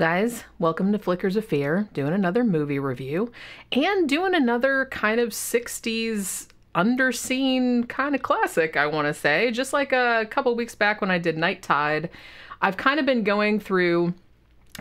guys, welcome to Flickers of Fear, doing another movie review and doing another kind of 60s underseen kind of classic, I want to say. Just like a couple weeks back when I did Night Tide, I've kind of been going through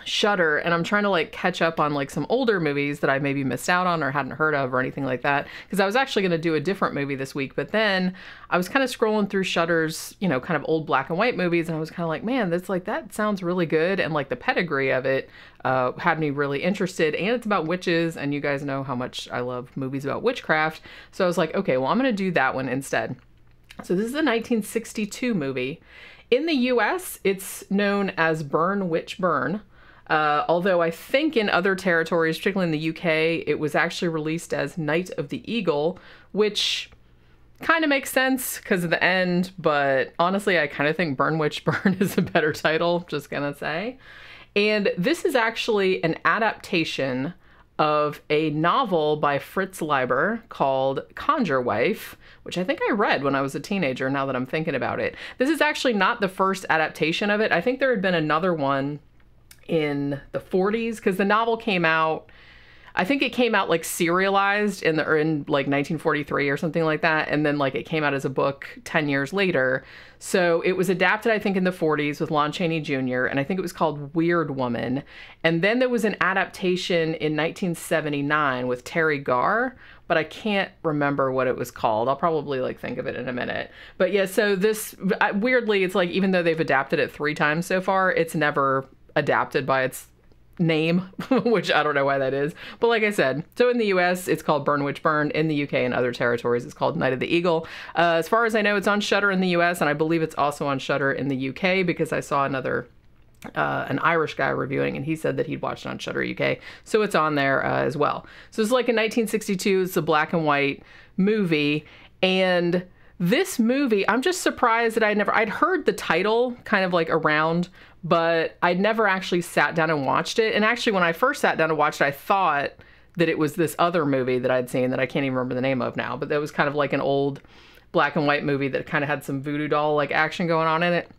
Shudder and I'm trying to like catch up on like some older movies that I maybe missed out on or hadn't heard of or anything like that, because I was actually going to do a different movie this week, but then I was kind of scrolling through Shudder's, you know, kind of old black and white movies, and I was kind of like, man, that's like, that sounds really good, and like the pedigree of it had me really interested, and it's about witches, and you guys know how much I love movies about witchcraft, so I was like, okay, well, I'm going to do that one instead. So this is a 1962 movie. In the US, it's known as Burn, Witch, Burn. Although I think in other territories, particularly in the UK, it was actually released as Knight of the Eagle, which kind of makes sense because of the end, but honestly, I kind of think Burn, Witch, Burn is a better title, just gonna say. And this is actually an adaptation of a novel by Fritz Leiber called Conjure Wife, which I think I read when I was a teenager, now that I'm thinking about it. This is actually not the first adaptation of it. I think there had been another one in the 40s, because the novel came out, I think it came out like serialized in like 1943 or something like that, and then like it came out as a book 10 years later. So it was adapted, I think, in the 40s with Lon Chaney Jr, and I think it was called Weird Woman. And then there was an adaptation in 1979 with Terry Garr, but I can't remember what it was called. I'll probably like think of it in a minute. But yeah, so this, weirdly, it's like, even though they've adapted it 3 times so far, it's never adapted by its name, which I don't know why that is. But like I said, so in the US, it's called Burn, Witch, Burn. In the UK and other territories, it's called Night of the Eagle. As far as I know, it's on Shudder in the US, and I believe it's also on Shudder in the UK, because I saw another, an Irish guy reviewing, and he said that he'd watched it on Shudder UK. So it's on there as well. So it's like in 1962, it's a black and white movie. And this movie, I'm just surprised that I'd heard the title kind of like around, but I'd never actually sat down and watched it. And actually, when I first sat down and watched it, I thought that it was this other movie that I'd seen that I can't even remember the name of now, but that was kind of like an old black and white movie that kind of had some voodoo doll like action going on in it.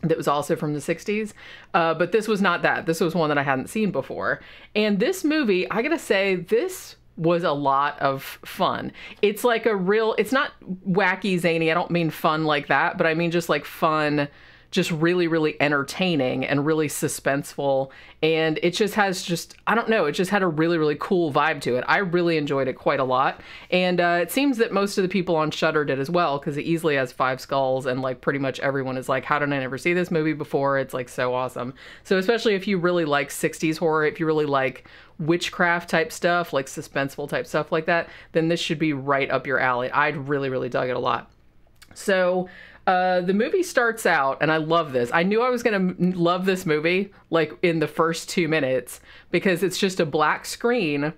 That was also from the 60s, but this was not that. This was one that I hadn't seen before. And this movie, I gotta say, this was a lot of fun. It's like a real, it's not wacky, zany. I don't mean fun like that, but I mean just like fun, just really, really entertaining and really suspenseful. And it just has just, I don't know, it just had a really, really cool vibe to it. I really enjoyed it quite a lot. And it seems that most of the people on Shudder did as well, because it easily has 5 skulls, and like pretty much everyone is like, how did I never see this movie before? It's like so awesome. So especially if you really like 60s horror, if you really like witchcraft type stuff, like suspenseful type stuff like that, then this should be right up your alley. I'd really, really dug it a lot. So the movie starts out, and I love this. I knew I was going to love this movie like in the first 2 minutes, because it's just a black screen.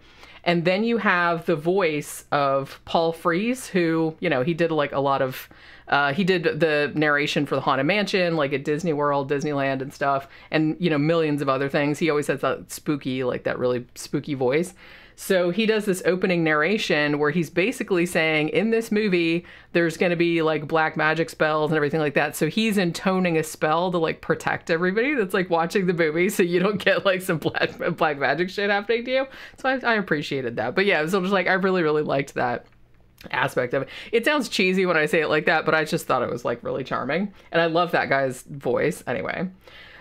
And then you have the voice of Paul Frees, who, you know, he did like a lot of, he did the narration for the Haunted Mansion, like at Disney World, Disneyland and stuff. And, you know, millions of other things. He always has that spooky, like that really spooky voice. So he does this opening narration where he's basically saying, in this movie, there's going to be like black magic spells and everything like that. So he's intoning a spell to like protect everybody that's like watching the movie, so you don't get like some black magic shit happening to you. So I appreciated that. But yeah, so just like, I really, really liked that aspect of it. It sounds cheesy when I say it like that, but I just thought it was like really charming. And I love that guy's voice anyway.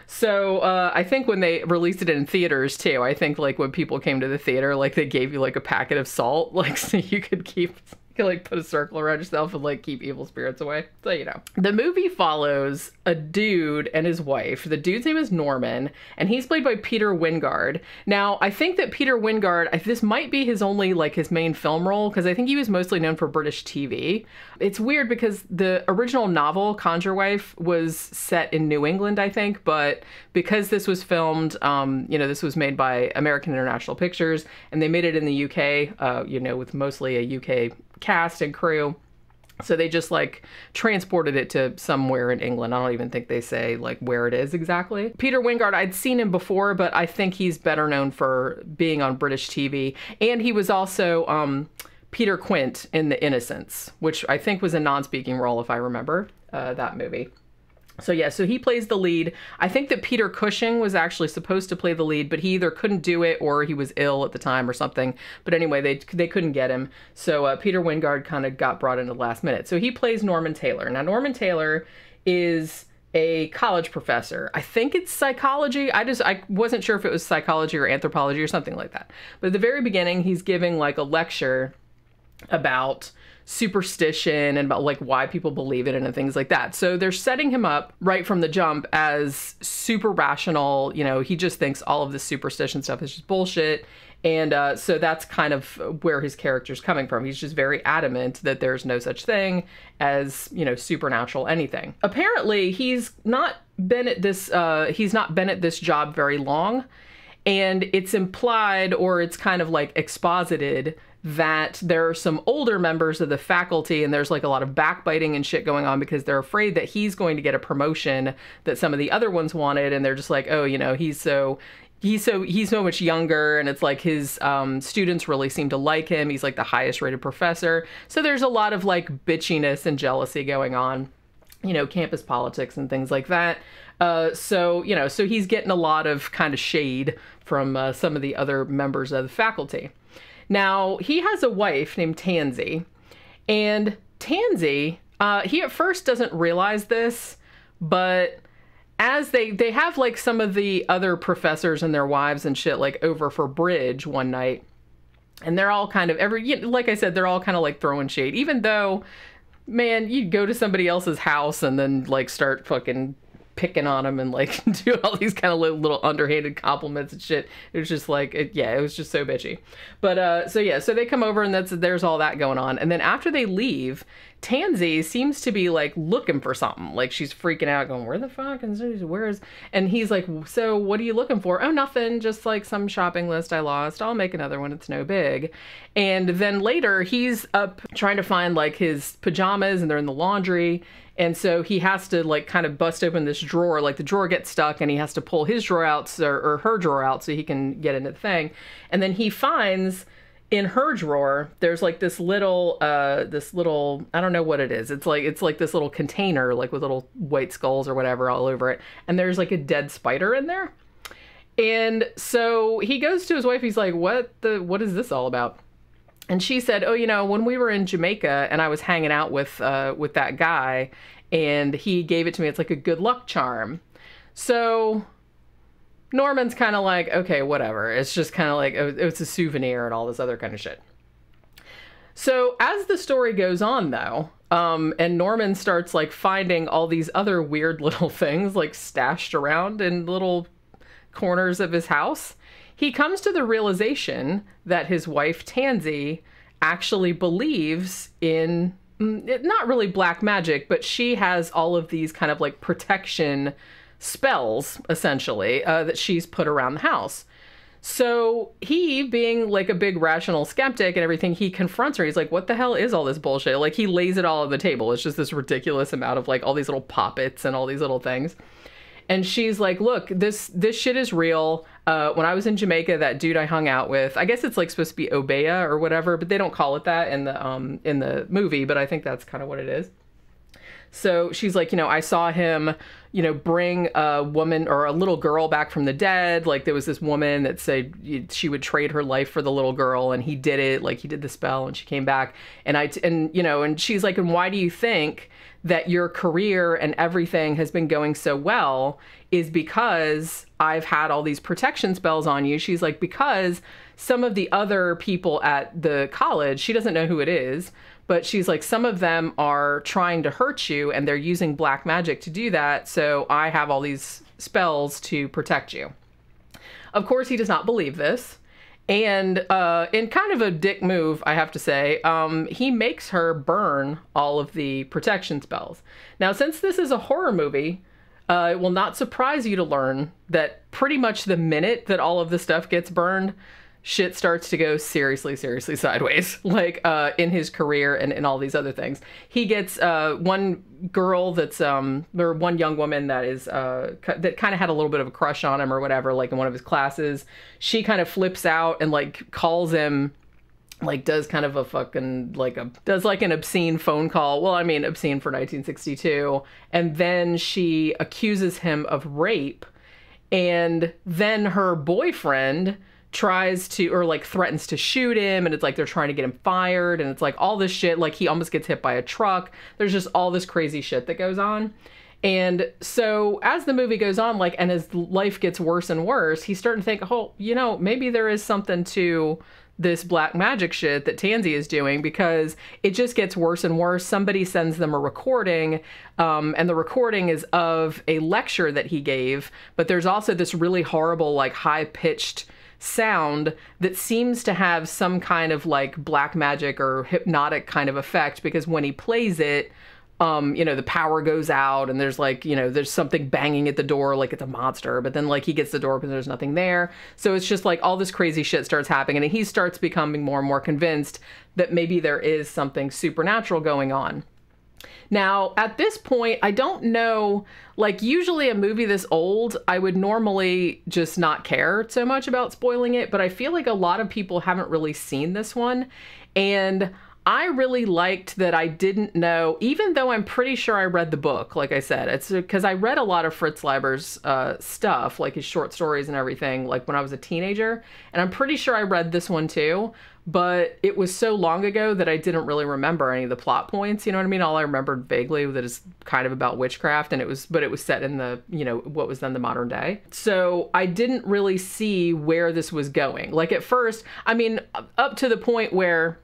So I think when they released it in theaters too, I think like when people came to the theater, like they gave you like a packet of salt, like so you could keep, you could like put a circle around yourself and like keep evil spirits away. So, you know, the movie follows a dude and his wife. The dude's name is Norman, and he's played by Peter Wyngarde. Now, I think that Peter Wyngarde, this might be his only, like his main film role, because I think he was mostly known for British TV. It's weird because the original novel, Conjure Wife, was set in New England, I think, but because this was filmed, you know, this was made by American International Pictures, and they made it in the UK, you know, with mostly a UK cast and crew. So they just like transported it to somewhere in England. I don't even think they say like where it is exactly. Peter Wyngarde, I'd seen him before, but I think he's better known for being on British TV. And he was also Peter Quint in The Innocents, which I think was a non-speaking role if I remember that movie. So yeah, so he plays the lead. I think that Peter Cushing was actually supposed to play the lead, but he either couldn't do it or he was ill at the time or something. But anyway, they couldn't get him. So Peter Wyngarde kind of got brought in at the last minute. So he plays Norman Taylor. Now, Norman Taylor is a college professor. I think it's psychology. I wasn't sure if it was psychology or anthropology or something like that. But at the very beginning, he's giving like a lecture about superstition and about like why people believe it and things like that. So they're setting him up right from the jump as super rational. You know, he just thinks all of this superstition stuff is just bullshit. And so that's kind of where his character's coming from. He's just very adamant that there's no such thing as, you know, supernatural anything. Apparently he's not been at this job very long, and it's implied, or it's kind of like exposited, that there are some older members of the faculty and there's like a lot of backbiting and shit going on because they're afraid that he's going to get a promotion that some of the other ones wanted. And they're just like, oh, you know, he's so much younger, and it's like his students really seem to like him. He's like the highest rated professor. So there's a lot of like bitchiness and jealousy going on, you know, campus politics and things like that. So, you know, so he's getting a lot of kind of shade from some of the other members of the faculty. Now, he has a wife named Tansy, and Tansy, he at first doesn't realize this, but as they have like some of the other professors and their wives and shit like over for bridge one night, and they're all kind of like I said, they're all kind of like throwing shade, even though, man, you'd go to somebody else's house and then like start fucking picking on him and like do all these kind of little underhanded compliments and shit. It was just like, yeah, it was just so bitchy. But so yeah, so they come over and there's all that going on. And then after they leave, Tansy seems to be like looking for something. Like she's freaking out going, where the fuck is, where's, and he's like, so what are you looking for? Oh, nothing. Just like some shopping list I lost. I'll make another one. It's no big. And then later he's up trying to find like his pajamas and they're in the laundry. And so he has to like kind of bust open this drawer, like the drawer gets stuck and he has to pull his drawer out or her drawer out so he can get into the thing. And then he finds in her drawer, there's like this little, I don't know what it is. It's like this little container, like with little white skulls or whatever all over it. And there's like a dead spider in there. And so he goes to his wife. He's like, what is this all about? And she said, oh, you know, when we were in Jamaica and I was hanging out with that guy and he gave it to me, it's like a good luck charm. So Norman's kind of like, okay, whatever. It's just kind of like, oh, it's a souvenir and all this other kind of shit. So as the story goes on though, and Norman starts like finding all these other weird little things like stashed around in little corners of his house, he comes to the realization that his wife, Tansy, actually believes in, not really black magic, but she has all of these kind of like protection spells, essentially, that she's put around the house. So he, being like a big rational skeptic and everything, he confronts her. He's like, what the hell is all this bullshit? Like, he lays it all on the table. It's just this ridiculous amount of like all these little poppets and all these little things. And she's like, look, this shit is real. When I was in Jamaica, that dude I hung out with, I guess it's like supposed to be Obeah or whatever, but they don't call it that in the movie, but I think that's kind of what it is. So she's like, you know, I saw him, you know, bring a woman or a little girl back from the dead. Like there was this woman that said she would trade her life for the little girl, and he did it. Like he did the spell and she came back, and you know, and she's like, and why do you think that your career and everything has been going so well is because I've had all these protection spells on you. She's like, because some of the other people at the college, she doesn't know who it is, but she's like, some of them are trying to hurt you and they're using black magic to do that. So I have all these spells to protect you. Of course, he does not believe this. And in kind of a dick move, I have to say, he makes her burn all of the protection spells. Now, since this is a horror movie, it will not surprise you to learn that pretty much the minute that all of the stuff gets burned, shit starts to go seriously, seriously sideways, like in his career and in all these other things. He gets one girl that's, or one young woman that is, that kind of had a little bit of a crush on him or whatever, like in one of his classes. She kind of flips out and like calls him like does kind of a fucking like a does like an obscene phone call. Well, I mean obscene for 1962, and then she accuses him of rape, and then her boyfriend tries to or like threatens to shoot him, and it's like they're trying to get him fired, and it's like all this shit, like he almost gets hit by a truck. There's just all this crazy shit that goes on. And so as the movie goes on, like, and his life gets worse and worse, he's starting to think, oh, you know, maybe there is something to this black magic shit that Tansy is doing, because it just gets worse and worse. Somebody sends them a recording, and the recording is of a lecture that he gave, but there's also this really horrible, like, high-pitched sound that seems to have some kind of, like, black magic or hypnotic kind of effect, because when he plays it, you know, the power goes out and there's like, you know, there's something banging at the door, like it's a monster, but then like he gets the door open, there's nothing there. So it's just like all this crazy shit starts happening, and he starts becoming more and more convinced that maybe there is something supernatural going on. Now, at this point, I don't know, like usually a movie this old, I would normally just not care so much about spoiling it, but I feel like a lot of people haven't really seen this one. And I really liked that I didn't know, even though I'm pretty sure I read the book, like I said, it's because I read a lot of Fritz Leiber's stuff, like his short stories and everything, like when I was a teenager, and I'm pretty sure I read this one too, but it was so long ago that I didn't really remember any of the plot points, you know what I mean? All I remembered vaguely that is kind of about witchcraft, and it was set in the, you know, what was then the modern day. So I didn't really see where this was going. Like at first, I mean, up to the point where,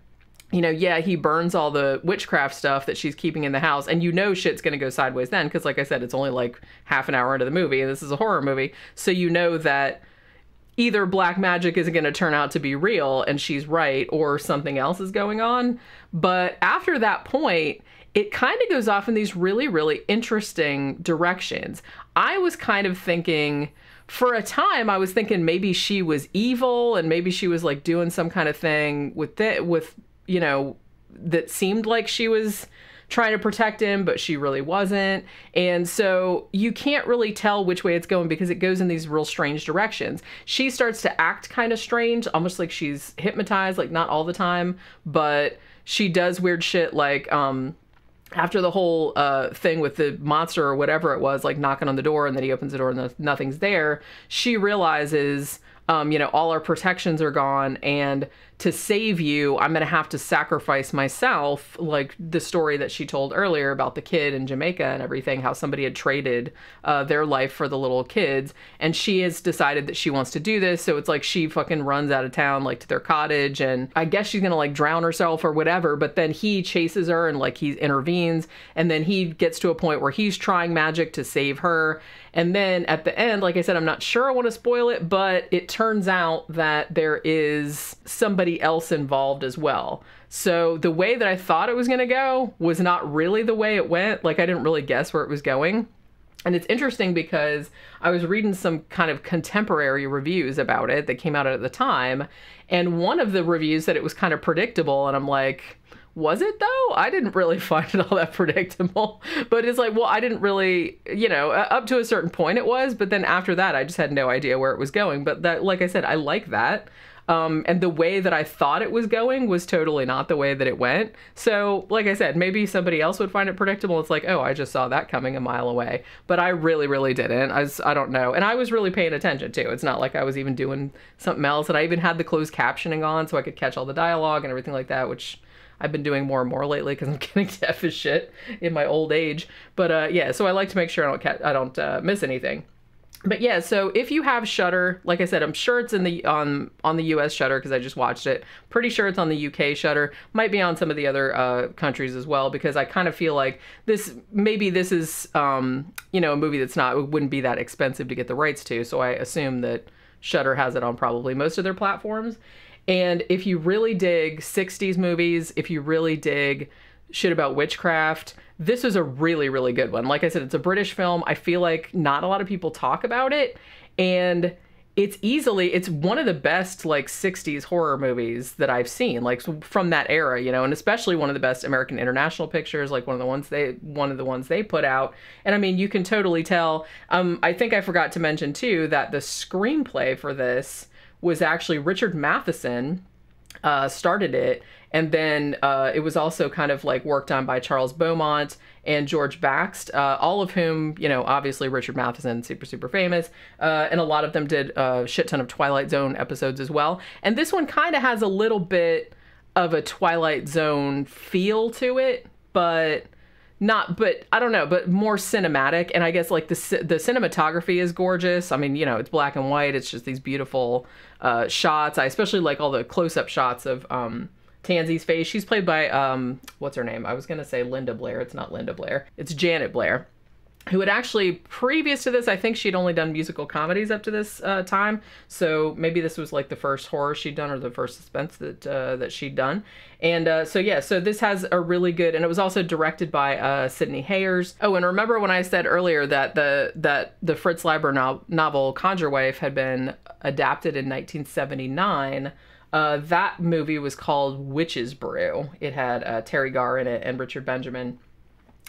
you know, yeah, he burns all the witchcraft stuff that she's keeping in the house, and you know shit's gonna go sideways then, because like I said, it's only like half an hour into the movie, and this is a horror movie, so you know that either black magic isn't gonna turn out to be real, and she's right, or something else is going on. But after that point, it kind of goes off in these really, really interesting directions. I was kind of thinking, for a time, I was thinking maybe she was evil, and maybe she was like doing some kind of thing with it, with, you know, that seemed like she was trying to protect him, but she really wasn't. And so you can't really tell which way it's going, because it goes in these real strange directions. She starts to act kind of strange, almost like she's hypnotized, like not all the time, but she does weird shit, like after the whole thing with the monster or whatever it was, like knocking on the door, and then he opens the door and nothing's there, she realizes, you know, all our protections are gone, and to save you, I'm going to have to sacrifice myself. Like the story that she told earlier about the kid in Jamaica and everything, how somebody had traded their life for the little kids. And she has decided that she wants to do this. So it's like she fucking runs out of town, like to their cottage. And I guess she's going to like drown herself or whatever. But then he chases her and like he intervenes. And then he gets to a point where he's trying magic to save her. And then at the end, like I said, I'm not sure I want to spoil it, but it turns out that there is somebody else involved as well. So the way that I thought it was going to go was not really the way it went. Like I didn't really guess where it was going. And it's interesting because I was reading some kind of contemporary reviews about it that came out at the time. And one of the reviews said it was kind of predictable. And I'm like, was it though? I didn't really find it all that predictable, but it's like, well, I didn't really, you know, up to a certain point it was, but then after that, I just had no idea where it was going. But that, like I said, I like that. And the way that I thought it was going was totally not the way that it went. So like I said, maybe somebody else would find it predictable. It's like, oh, I just saw that coming a mile away, but I really, really didn't. I don't know. And I was really paying attention too. It's not like I was even doing something else, and I even had the closed captioning on so I could catch all the dialogue and everything like that, which I've been doing more and more lately because I'm getting deaf as shit in my old age. But yeah, so I like to make sure I don't miss anything. But yeah, so if you have Shudder, like I said, I'm sure it's in the on the US Shudder because I just watched it. Pretty sure it's on the UK Shudder. Might be on some of the other countries as well, because I kind of feel like this, maybe this is, you know, a movie that's not, it wouldn't be that expensive to get the rights to. So I assume that Shudder has it on probably most of their platforms. And if you really dig 60s movies, if you really dig shit about witchcraft, this is a really, really good one. Like I said, it's a British film. I feel like not a lot of people talk about it. And it's easily, it's one of the best like 60s horror movies that I've seen, like from that era, you know, and especially one of the best American International Pictures, like one of the ones they put out. And I mean, you can totally tell. I think I forgot to mention too, that the screenplay for this was actually Richard Matheson, started it. And then it was also kind of like worked on by Charles Beaumont and George Baxt, all of whom, you know, obviously Richard Matheson, super, super famous. And a lot of them did a shit ton of Twilight Zone episodes as well. And this one kind of has a little bit of a Twilight Zone feel to it, but not, but I don't know, but more cinematic. And I guess like the cinematography is gorgeous. I mean, you know, it's black and white. It's just these beautiful shots. I especially like all the close-up shots of Tansy's face. She's played by, what's her name? I was going to say Linda Blair. It's not Linda Blair. It's Janet Blair, who had actually, previous to this, I think she'd only done musical comedies up to this time. So maybe this was like the first horror she'd done, or the first suspense that that she'd done. And so, yeah, so this has a really good, and it was also directed by Sydney Hayers. Oh, and remember when I said earlier that the Fritz Leiber novel Conjure Wife had been adapted in 1979, that movie was called Witch's Brew. It had Terry Garr in it, and Richard Benjamin,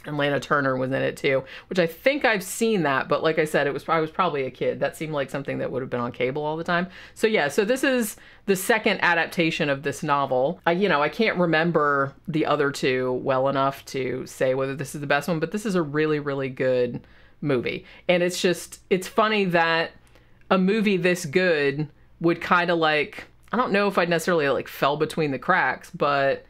and Lana Turner was in it too, which I think I've seen that, but like I said, I was probably a kid. That seemed like something that would have been on cable all the time. So yeah, so this is the second adaptation of this novel. You know, I can't remember the other two well enough to say whether this is the best one, but this is a really, really good movie. And it's just, it's funny that a movie this good would kind of like, I don't know if I'd necessarily like fell between the cracks, but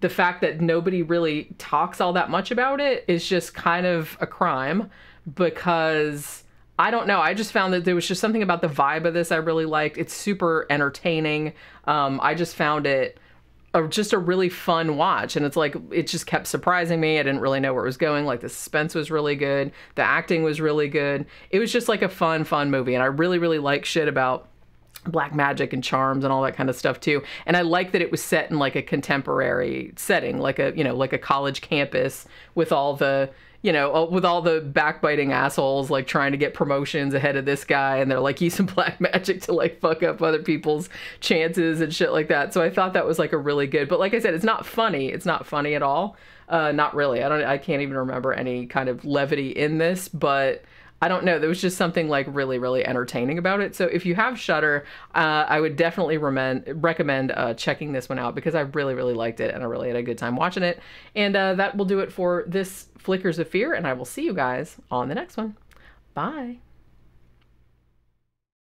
the fact that nobody really talks all that much about it is just kind of a crime, because I don't know. I just found that there was just something about the vibe of this I really liked. It's super entertaining. I just found it just a really fun watch. And it's like, it just kept surprising me. I didn't really know where it was going. Like the suspense was really good. The acting was really good. It was just like a fun, fun movie. And I really, really like shit about black magic and charms and all that kind of stuff too. And I like that it was set in like a contemporary setting, like a, you know, like a college campus with all the, you know, with all the backbiting assholes like trying to get promotions ahead of this guy, and they're like using black magic to like fuck up other people's chances and shit like that. So I thought that was like a really good, but like I said, it's not funny. It's not funny at all. Not really. I can't even remember any kind of levity in this, but I don't know. There was just something like really, really entertaining about it. So if you have Shudder, I would definitely recommend checking this one out, because I really, really liked it and I really had a good time watching it. And that will do it for this Flickers of Fear, and I will see you guys on the next one. Bye.